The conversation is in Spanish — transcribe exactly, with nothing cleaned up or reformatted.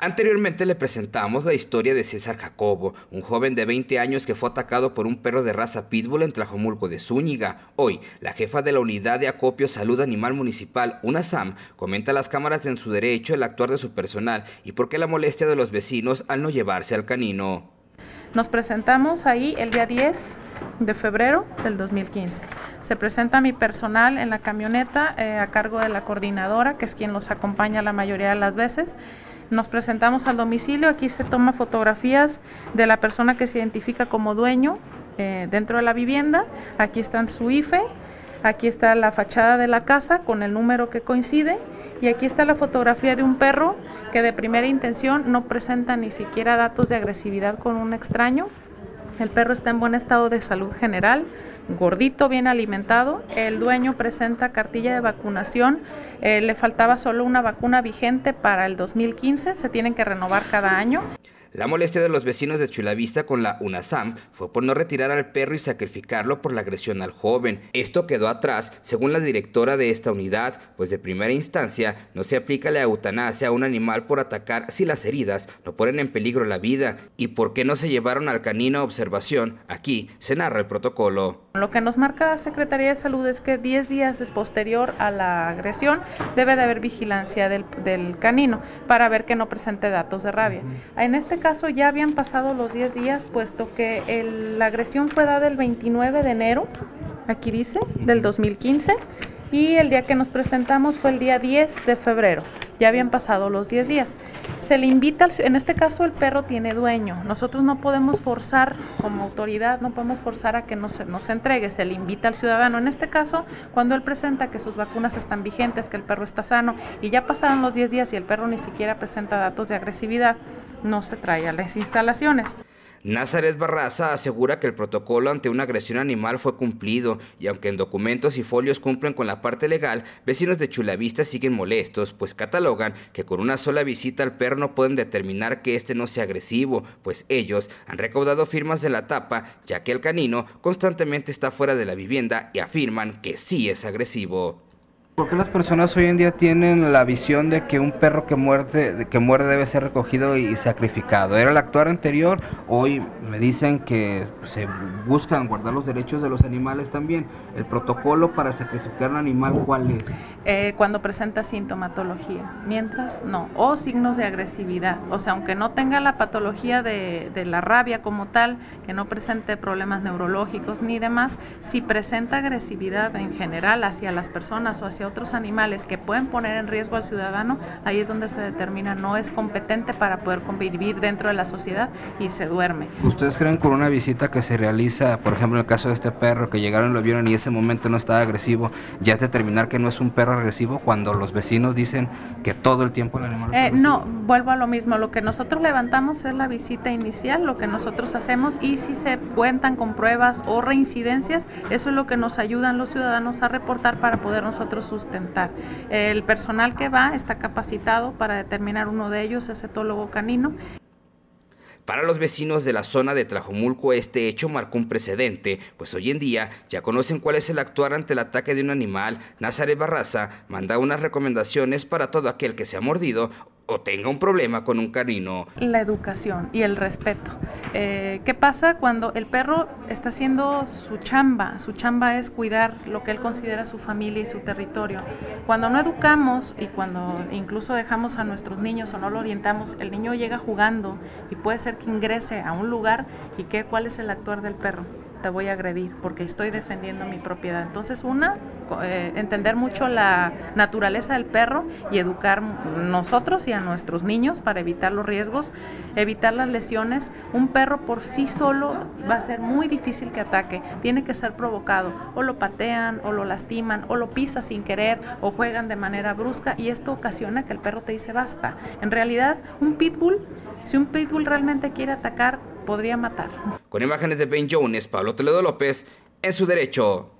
Anteriormente le presentamos la historia de César Jacobo, un joven de veinte años que fue atacado por un perro de raza pitbull en Tlajomulco de Zúñiga. Hoy, la jefa de la Unidad de Acopio Salud Animal Municipal, UNASAM, comenta a las cámaras de En Su Derecho el actuar de su personal y por qué la molestia de los vecinos al no llevarse al canino. Nos presentamos ahí el día diez de febrero del dos mil quince. Se presenta mi personal en la camioneta eh, a cargo de la coordinadora, que es quien los acompaña la mayoría de las veces. Nos presentamos al domicilio, aquí se toma fotografías de la persona que se identifica como dueño eh, dentro de la vivienda. Aquí está su I F E, aquí está la fachada de la casa con el número que coincide y aquí está la fotografía de un perro que de primera intención no presenta ni siquiera datos de agresividad con un extraño. El perro está en buen estado de salud general, gordito, bien alimentado. El dueño presenta cartilla de vacunación, eh, le faltaba solo una vacuna vigente para el dos mil quince, se tienen que renovar cada año. La molestia de los vecinos de Chulavista con la UNASAM fue por no retirar al perro y sacrificarlo por la agresión al joven. Esto quedó atrás, según la directora de esta unidad, pues de primera instancia no se aplica la eutanasia a un animal por atacar si las heridas no ponen en peligro la vida. ¿Y por qué no se llevaron al canino a observación? Aquí se narra el protocolo. Lo que nos marca la Secretaría de Salud es que diez días posterior a la agresión debe de haber vigilancia del, del canino para ver que no presente datos de rabia. En este caso ya habían pasado los diez días, puesto que el, la agresión fue dada el veintinueve de enero, aquí dice, del dos mil quince, y el día que nos presentamos fue el día diez de febrero, ya habían pasado los diez días. Se le invita, en este caso el perro tiene dueño, nosotros no podemos forzar como autoridad, no podemos forzar a que nos, nos entregue, se le invita al ciudadano. En este caso, cuando él presenta que sus vacunas están vigentes, que el perro está sano y ya pasaron los diez días y el perro ni siquiera presenta datos de agresividad, no se trae a las instalaciones. Nasareth Barraza asegura que el protocolo ante una agresión animal fue cumplido y aunque en documentos y folios cumplen con la parte legal, vecinos de Chulavista siguen molestos, pues catalogan que con una sola visita al perro no pueden determinar que este no sea agresivo, pues ellos han recaudado firmas de la tapa, ya que el canino constantemente está fuera de la vivienda y afirman que sí es agresivo. ¿Por qué las personas hoy en día tienen la visión de que un perro que muerde, que muerde debe ser recogido y sacrificado? Era el actuar anterior, hoy me dicen que se buscan guardar los derechos de los animales también. ¿El protocolo para sacrificar un animal cuál es? Eh, cuando presenta sintomatología, mientras no, o signos de agresividad. O sea, aunque no tenga la patología de, de la rabia como tal, que no presente problemas neurológicos ni demás, si presenta agresividad en general hacia las personas o hacia otros animales que pueden poner en riesgo al ciudadano, ahí es donde se determina no es competente para poder convivir dentro de la sociedad y se duerme. ¿Ustedes creen con una visita que se realiza, por ejemplo en el caso de este perro que llegaron, lo vieron y ese momento no estaba agresivo, ya es determinar que no es un perro agresivo cuando los vecinos dicen que todo el tiempo el animal es eh, no, vuelvo a lo mismo, lo que nosotros levantamos es la visita inicial, lo que nosotros hacemos y si se cuentan con pruebas o reincidencias, eso es lo que nos ayudan los ciudadanos a reportar para poder nosotros sustentar. El personal que va está capacitado para determinar uno de ellos, es etólogo canino. Para los vecinos de la zona de Tlajomulco, este hecho marcó un precedente, pues hoy en día ya conocen cuál es el actuar ante el ataque de un animal. Nasareth Barraza manda unas recomendaciones para todo aquel que se ha mordido o tenga un problema con un canino. La educación y el respeto. Eh, ¿Qué pasa cuando el perro está haciendo su chamba? Su chamba es cuidar lo que él considera su familia y su territorio. Cuando no educamos y cuando incluso dejamos a nuestros niños o no lo orientamos, el niño llega jugando y puede ser que ingrese a un lugar y que, ¿cuál es el actuar del perro? Te voy a agredir porque estoy defendiendo mi propiedad. Entonces, una, eh, entender mucho la naturaleza del perro y educar nosotros y a nuestros niños para evitar los riesgos, evitar las lesiones. Un perro por sí solo va a ser muy difícil que ataque, tiene que ser provocado, o lo patean, o lo lastiman, o lo pisa sin querer, o juegan de manera brusca y esto ocasiona que el perro te dice basta. En realidad, un pitbull, si un pitbull realmente quiere atacar, podría matar. Con imágenes de Ben Jones, Pablo Toledo López, En Su Derecho.